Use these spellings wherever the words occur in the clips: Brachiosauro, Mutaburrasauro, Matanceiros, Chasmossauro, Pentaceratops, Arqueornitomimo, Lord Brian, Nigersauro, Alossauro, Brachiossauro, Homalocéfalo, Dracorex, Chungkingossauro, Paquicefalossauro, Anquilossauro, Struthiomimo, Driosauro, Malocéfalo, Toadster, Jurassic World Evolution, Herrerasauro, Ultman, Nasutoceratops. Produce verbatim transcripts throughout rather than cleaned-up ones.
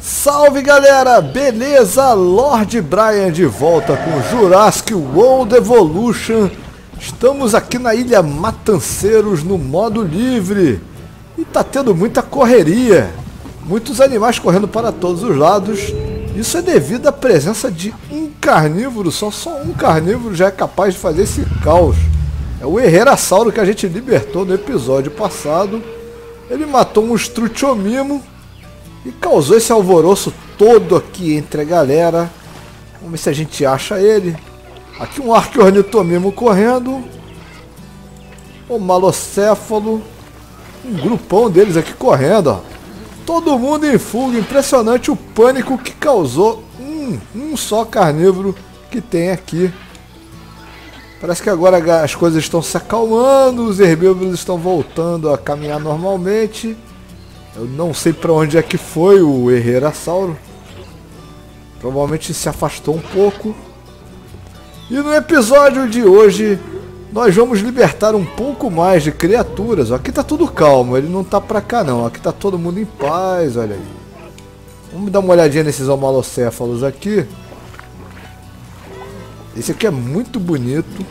Salve galera, beleza? Lord Brian de volta com Jurassic World Evolution. Estamos aqui na ilha Matanceiros no modo livre. E tá tendo muita correria. Muitos animais correndo para todos os lados. Isso é devido à presença de um carnívoro. Só, só um carnívoro já é capaz de fazer esse caos. É o Herrerasauro que a gente libertou no episódio passado. Ele matou um Struthiomimo e causou esse alvoroço todo aqui entre a galera. Vamos ver se a gente acha ele. Aqui um Arqueornitomimo correndo. O Malocéfalo. Um grupão deles aqui correndo, ó. Todo mundo em fuga. Impressionante o pânico que causou um, um só carnívoro que tem aqui. Parece que agora as coisas estão se acalmando, os herbívoros estão voltando a caminhar normalmente. Eu não sei para onde é que foi o Herrerasauro. Provavelmente se afastou um pouco. E no episódio de hoje, nós vamos libertar um pouco mais de criaturas. Aqui tá tudo calmo, ele não tá pra cá não. Aqui tá todo mundo em paz, olha aí. Vamos dar uma olhadinha nesses homalocéfalos aqui. Esse aqui é muito bonito.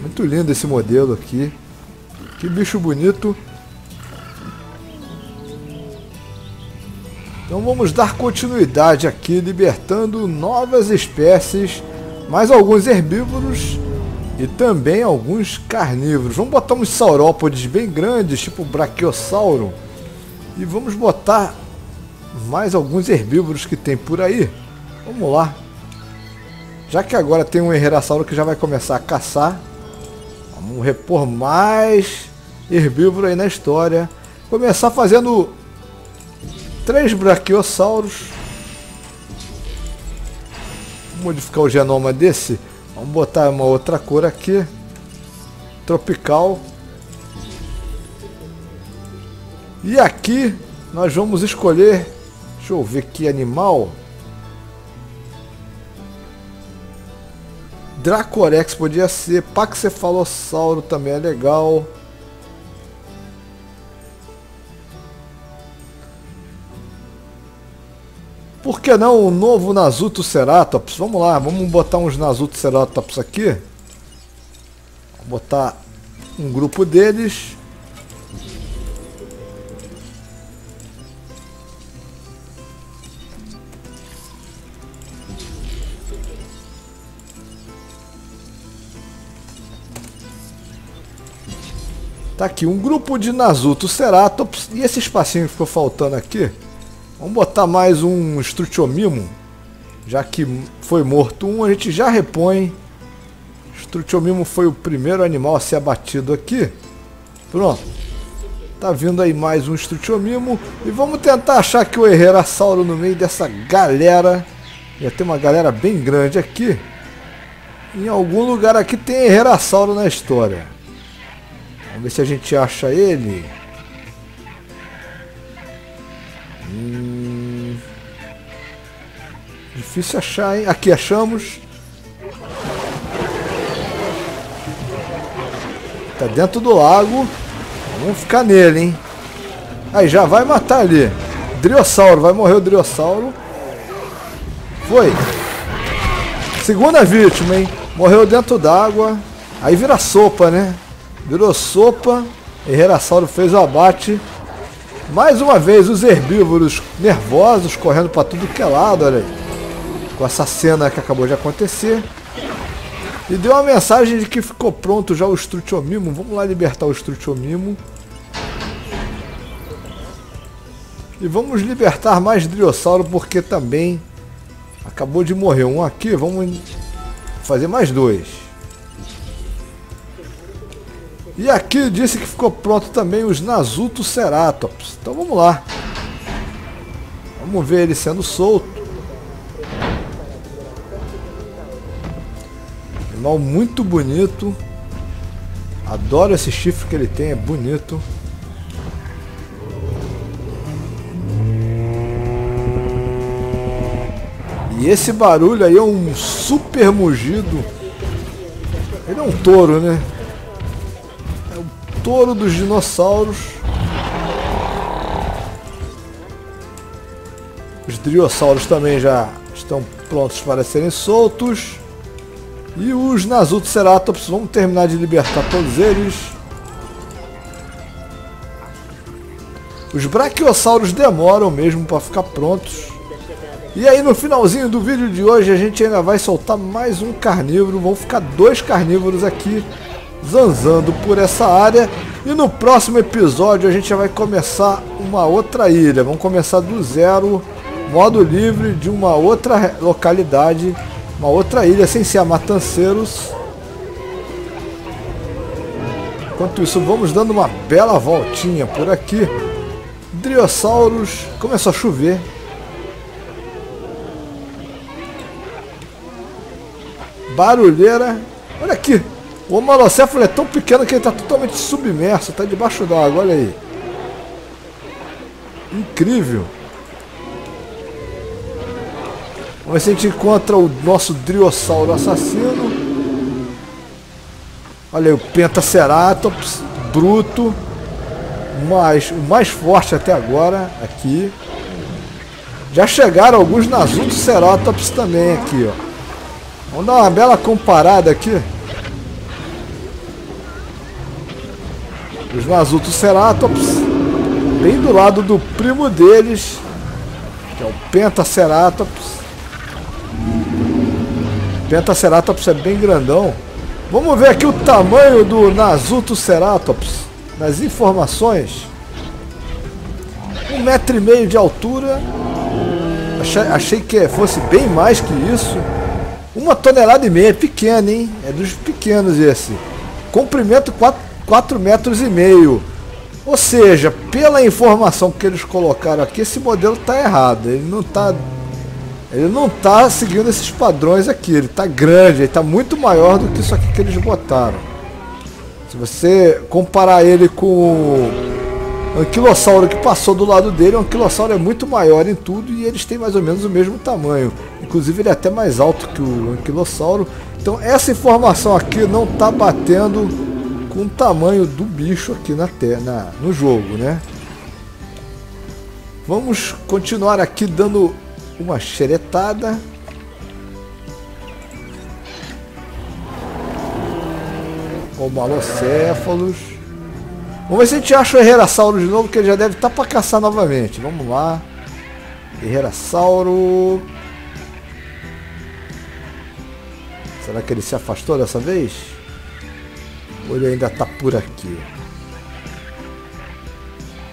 Muito lindo esse modelo aqui. Que bicho bonito. Então vamos dar continuidade aqui, libertando novas espécies, mais alguns herbívoros e também alguns carnívoros. Vamos botar uns saurópodes bem grandes, tipo o Brachiosauro. E vamos botar mais alguns herbívoros que tem por aí. Vamos lá. Já que agora tem um Herrerasauro que já vai começar a caçar, vamos repor mais herbívoro aí na história. Começar fazendo três Brachiossauros. Vou modificar o genoma desse. Vamos botar uma outra cor aqui. Tropical. E aqui nós vamos escolher... Deixa eu ver que animal... Dracorex podia ser, Paquicefalossauro também é legal. Por que não o novo Nasutoceratops? Vamos lá, vamos botar uns Nasutoceratops aqui. Vou botar um grupo deles. Tá aqui um grupo de Nasutoceratops. E esse espacinho que ficou faltando aqui, vamos botar mais um Struthiomimo. Já que foi morto um, a gente já repõe. Struthiomimo foi o primeiro animal a ser abatido aqui. Pronto. Tá vindo aí mais um Struthiomimo. E vamos tentar achar aqui o Herrerasauro no meio dessa galera. Já tem uma galera bem grande aqui. Em algum lugar aqui tem Herrerasauro na história. Vamos ver se a gente acha ele. Hum... Difícil achar, hein? Aqui achamos. Tá dentro do lago. Vamos ficar nele, hein? Aí já vai matar ali. Driosauro, vai morrer o Driosauro. Foi. Segunda vítima, hein? Morreu dentro d'água. Aí vira sopa, né? Virou sopa, Herrerasauro fez o abate. Mais uma vez os herbívoros nervosos, correndo para tudo que é lado, olha aí. Com essa cena que acabou de acontecer. E deu uma mensagem de que ficou pronto já o Struthiomimo. Vamos lá libertar o Struthiomimo. E vamos libertar mais Driosauro, porque também acabou de morrer um aqui. Vamos fazer mais dois. E aqui disse que ficou pronto também os Nasutoceratops. Então vamos lá. Vamos ver ele sendo solto. Animal muito bonito. Adoro esse chifre que ele tem, é bonito. E esse barulho aí é um super mugido. Ele é um touro, né? Touro dos dinossauros. Os driossauros também já estão prontos para serem soltos. E os Nasutoceratops, vamos terminar de libertar todos eles. Os brachiosauros demoram mesmo para ficar prontos. E aí no finalzinho do vídeo de hoje a gente ainda vai soltar mais um carnívoro. Vão ficar dois carnívoros aqui zanzando por essa área. E no próximo episódio a gente já vai começar uma outra ilha. Vamos começar do zero, modo livre, de uma outra localidade, uma outra ilha sem ser a Matanceiros. Enquanto isso vamos dando uma bela voltinha por aqui. Driossauros, começou a chover. Barulheira. Olha aqui. O Homalocéfalo é tão pequeno que ele está totalmente submerso. Está debaixo d'água. Olha aí. Incrível. Vamos ver se a gente encontra o nosso Driosauro assassino. Olha aí o Pentaceratops. Bruto. Mas, o mais forte até agora. Aqui. Já chegaram alguns Nasutoceratops também aqui, ó. Vamos dar uma bela comparada aqui. Os Nasutoceratops, bem do lado do primo deles, que é o Pentaceratops. O Pentaceratops é bem grandão. Vamos ver aqui o tamanho do Nasutoceratops nas informações. Um metro e meio de altura. Achei, achei que fosse bem mais que isso. Uma tonelada e meia, é pequeno, hein? É dos pequenos esse. Comprimento quatro metros e meio. Ou seja, pela informação que eles colocaram aqui, esse modelo está errado. Ele não está ele não tá seguindo esses padrões aqui. Ele está grande, ele está muito maior do que isso aqui que eles botaram. Se você comparar ele com o Anquilossauro que passou do lado dele, o Anquilossauro é muito maior em tudo e eles têm mais ou menos o mesmo tamanho. Inclusive ele é até mais alto que o Anquilossauro. Então essa informação aqui não está batendo com o tamanho do bicho aqui na terra, no jogo, né? Vamos continuar aqui dando uma xeretada. Homalocéfalos. Vamos ver se a gente acha o Herrerasauro de novo, que ele já deve estar tá para caçar novamente. Vamos lá. Herrerasauro. Será que ele se afastou dessa vez? Ou ele ainda tá por aqui?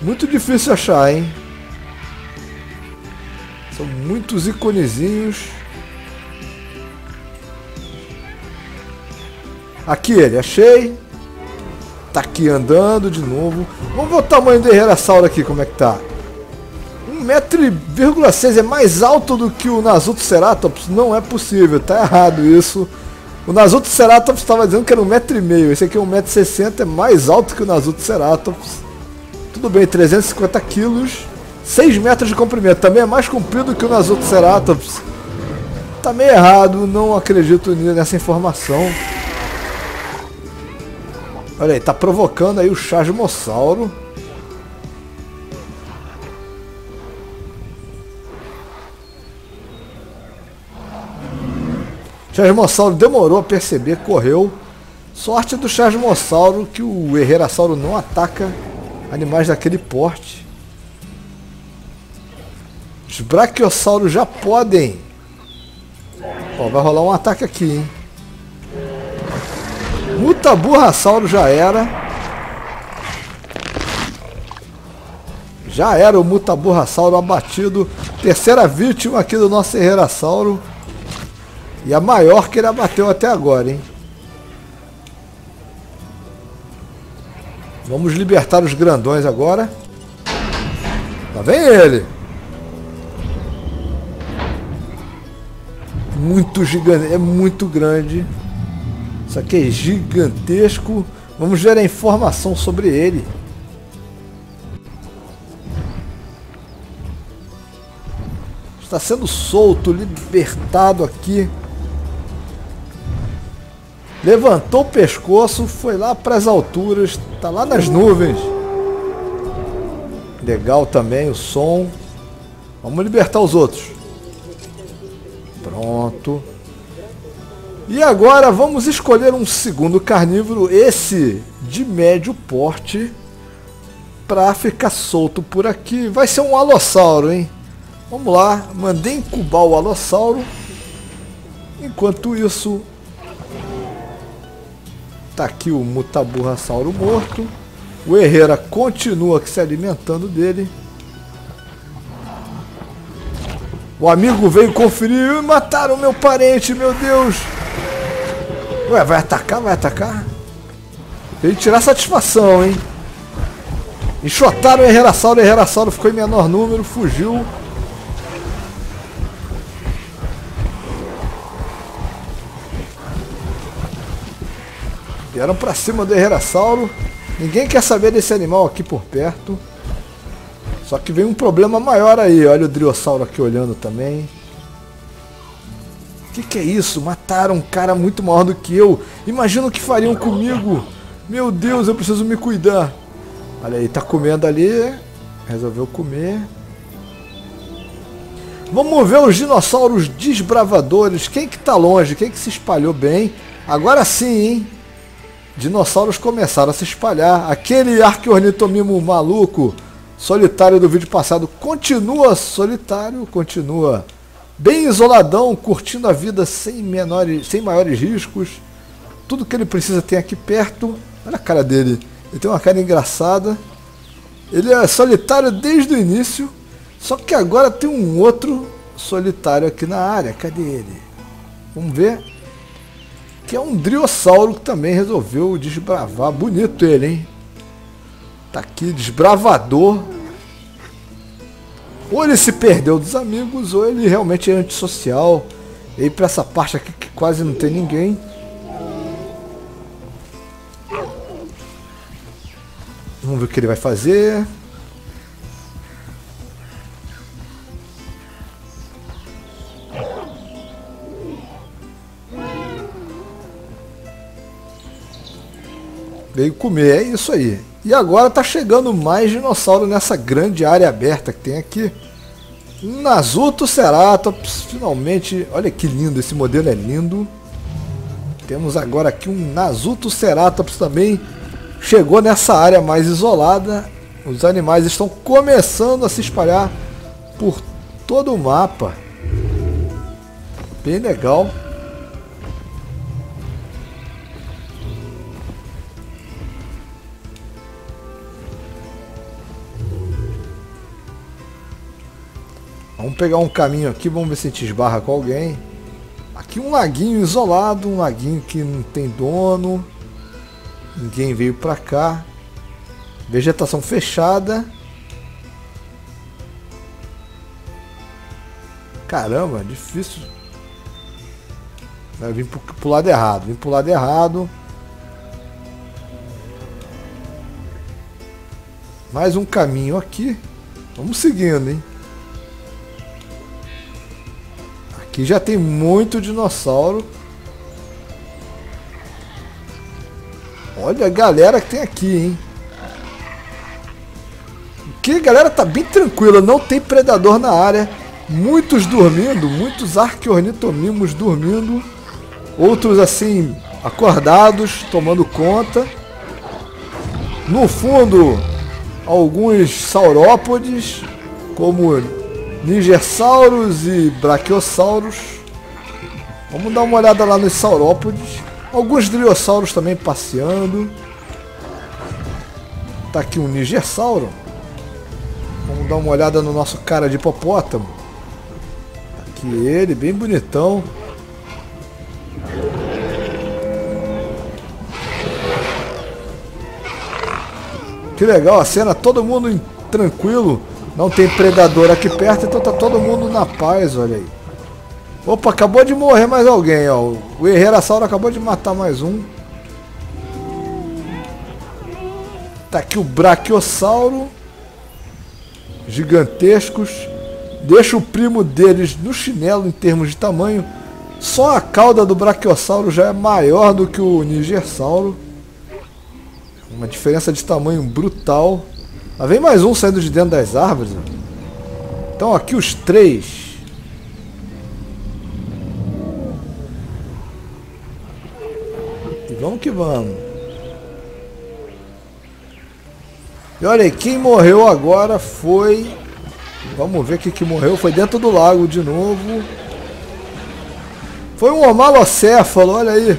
Muito difícil achar, hein? São muitos iconezinhos. Aqui ele, achei. Tá aqui andando de novo. Vamos ver o tamanho do Herrerasauro aqui, como é que tá. um vírgula seis metros é mais alto do que o Nasutoceratops? Não é possível, tá errado isso. O Nasutoceratops estava dizendo que era um metro e meio, esse aqui é um metro e sessenta, é mais alto que o Nasutoceratops. Tudo bem, trezentos e cinquenta quilos, seis metros de comprimento, também é mais comprido que o Nasutoceratops. Tá meio errado, não acredito nessa informação. Olha aí, tá provocando aí o Chasmossauro. Chasmossauro demorou a perceber, correu. Sorte do Chasmossauro que o Herrerasauro não ataca animais daquele porte. Os Brachiossauros já podem. Ó, vai rolar um ataque aqui, hein? Mutaburrasauro já era. Já era o Mutaburrasauro abatido. Terceira vítima aqui do nosso Herrerasauro. E a maior que ele abateu até agora, hein? Vamos libertar os grandões agora. Lá vem ele! Muito gigante, é muito grande. Isso aqui é gigantesco. Vamos ver a informação sobre ele. Está sendo solto, libertado aqui. Levantou o pescoço, foi lá para as alturas, tá lá nas nuvens. Legal também o som. Vamos libertar os outros. Pronto. E agora vamos escolher um segundo carnívoro, esse de médio porte, para ficar solto por aqui. Vai ser um alossauro, hein? Vamos lá, mandei incubar o alossauro. Enquanto isso, tá aqui o Mutaburrasauro morto. O Herrera continua se alimentando dele. O amigo veio conferir. Mataram meu parente, meu Deus. Ué, vai atacar, vai atacar. Tem que tirar satisfação, hein? Enxotaram o Herrerasauro, o Herrerasauro ficou em menor número, fugiu. Vieram pra cima do Herrerasauro. Ninguém quer saber desse animal aqui por perto. Só que vem um problema maior aí. Olha o Driosauro aqui olhando também. Que que é isso? Mataram um cara muito maior do que eu. Imagina o que fariam comigo. Meu Deus, eu preciso me cuidar. Olha aí, tá comendo ali. Resolveu comer. Vamos ver os dinossauros desbravadores. Quem que tá longe? Quem que se espalhou bem? Agora sim, hein? Dinossauros começaram a se espalhar. Aquele arqueornitomimo maluco, solitário do vídeo passado, continua solitário, continua bem isoladão, curtindo a vida sem, menores, sem maiores riscos. Tudo que ele precisa tem aqui perto. Olha a cara dele. Ele tem uma cara engraçada. Ele é solitário desde o início. Só que agora tem um outro solitário aqui na área. Cadê ele? Vamos ver. Que é um Driosauro que também resolveu desbravar. Bonito ele, hein? Tá aqui, desbravador. Ou ele se perdeu dos amigos, ou ele realmente é antissocial. E aí pra essa parte aqui que quase não tem ninguém. Vamos ver o que ele vai fazer. Veio comer, é isso aí. E agora tá chegando mais dinossauro nessa grande área aberta que tem aqui. Nasutoceratops, finalmente. Olha que lindo, esse modelo é lindo. Temos agora aqui um Nasutoceratops também. Chegou nessa área mais isolada. Os animais estão começando a se espalhar por todo o mapa. Bem legal. Vamos pegar um caminho aqui, vamos ver se a gente esbarra com alguém. Aqui um laguinho isolado, um laguinho que não tem dono. Ninguém veio pra cá. Vegetação fechada. Caramba, difícil. Eu vim pro, pro lado errado, vim pro lado errado. Mais um caminho aqui. Vamos seguindo, hein? Aqui já tem muito dinossauro. Olha a galera que tem aqui, hein? Aqui a galera tá bem tranquila, não tem predador na área. Muitos dormindo, muitos arqueornitomimos dormindo. Outros assim, acordados, tomando conta. No fundo, alguns saurópodes, como Nigersauros e Brachiosauros. Vamos dar uma olhada lá nos saurópodes. Alguns Driossauros também passeando. Tá aqui um Nigersauro. Vamos dar uma olhada no nosso cara de hipopótamo. Tá aqui ele, bem bonitão. Que legal a cena, todo mundo tranquilo. Não tem predador aqui perto, então tá todo mundo na paz, olha aí. Opa, acabou de morrer mais alguém, ó. O Herrerasauro acabou de matar mais um. Tá aqui o Brachiosauro. Gigantescos. Deixa o primo deles no chinelo em termos de tamanho. Só a cauda do Brachiosauro já é maior do que o Nigersauro. Uma diferença de tamanho brutal. Lá vem mais um saindo de dentro das árvores. Então aqui os três. E vamos que vamos. E olha aí, quem morreu agora foi... Vamos ver o que que morreu. Foi dentro do lago de novo. Foi um homalocéfalo, olha aí.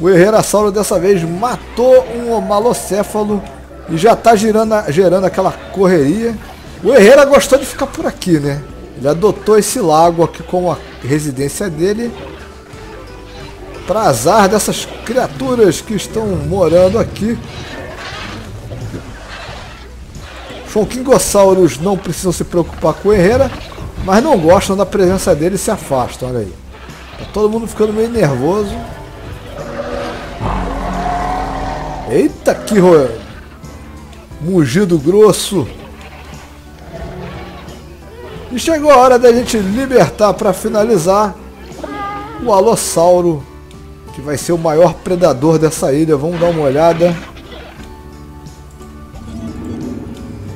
O Herrerasauro dessa vez matou um homalocéfalo e já está gerando, gerando aquela correria. O Herrera gostou de ficar por aqui, né? Ele adotou esse lago aqui como a residência dele. Para azar dessas criaturas que estão morando aqui. Chungkingossauros não precisam se preocupar com o Herrera, mas não gostam da presença dele e se afastam, olha aí. Tá todo mundo ficando meio nervoso. Eita, que ro... mugido grosso. E chegou a hora da gente libertar, para finalizar, o Alossauro, que vai ser o maior predador dessa ilha. Vamos dar uma olhada.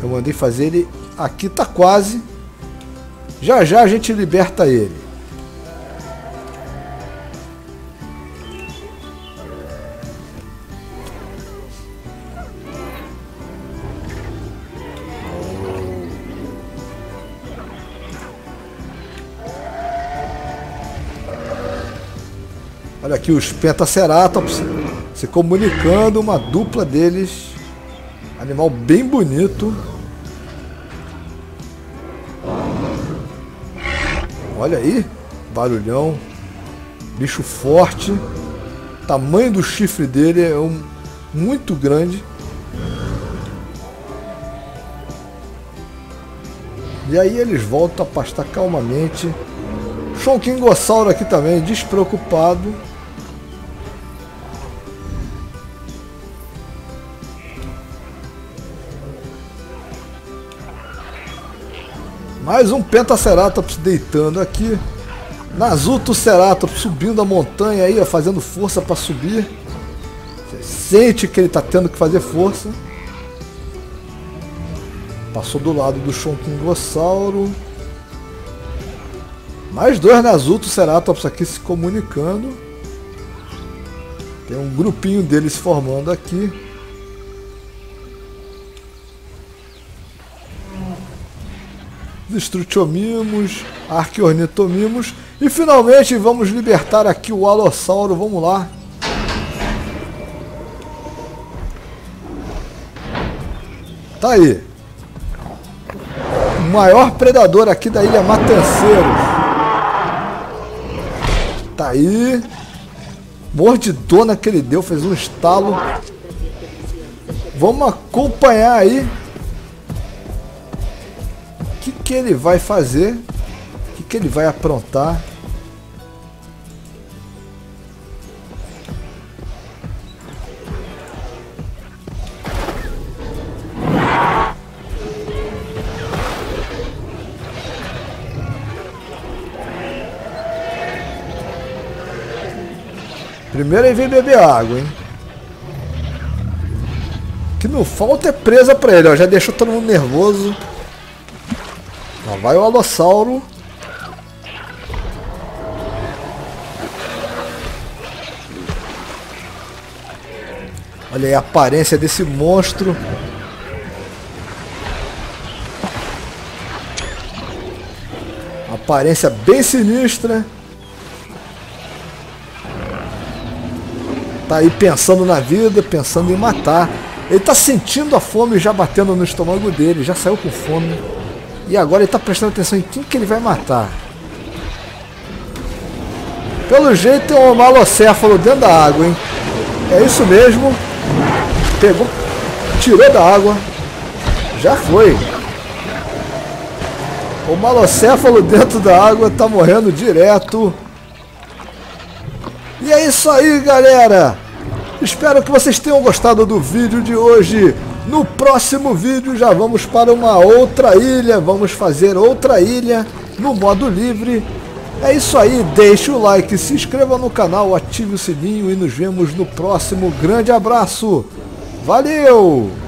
Eu mandei fazer ele. Aqui tá quase. Já já a gente liberta ele. Olha aqui os Pentaceratops se comunicando, uma dupla deles. Animal bem bonito. Olha aí, barulhão. Bicho forte. O tamanho do chifre dele é um, muito grande. E aí eles voltam a pastar calmamente. Chungkingossauro aqui também, despreocupado. Mais um Pentaceratops deitando aqui. Nasutoceratops subindo a montanha aí, ó, fazendo força para subir. Você sente que ele está tendo que fazer força. Passou do lado do Chungkingossauro. Mais dois Nasutoceratops aqui se comunicando. Tem um grupinho deles formando aqui. Struthiomimus, Arqueornitomimos. E finalmente vamos libertar aqui o Alossauro. Vamos lá. Tá aí. O maior predador aqui da ilha Matanceiros. Tá aí. Mordidona que ele deu, fez um estalo. Vamos acompanhar aí. O que que ele vai fazer? O que que ele vai aprontar? Primeiro ele vem beber água, hein? O que não falta é presa pra ele, ó. Já deixou todo mundo nervoso. Lá vai o Alossauro. Olha aí a aparência desse monstro. Aparência bem sinistra. Tá aí pensando na vida, pensando em matar. Ele tá sentindo a fome já batendo no estômago dele, já saiu com fome. E agora ele está prestando atenção em quem que ele vai matar. Pelo jeito é um malocéfalo dentro da água, hein? É isso mesmo. Pegou, tirou da água. Já foi. O malocéfalo dentro da água está morrendo direto. E é isso aí, galera. Espero que vocês tenham gostado do vídeo de hoje. No próximo vídeo já vamos para uma outra ilha, vamos fazer outra ilha no modo livre. É isso aí, deixe o like, se inscreva no canal, ative o sininho e nos vemos no próximo. Grande abraço, valeu!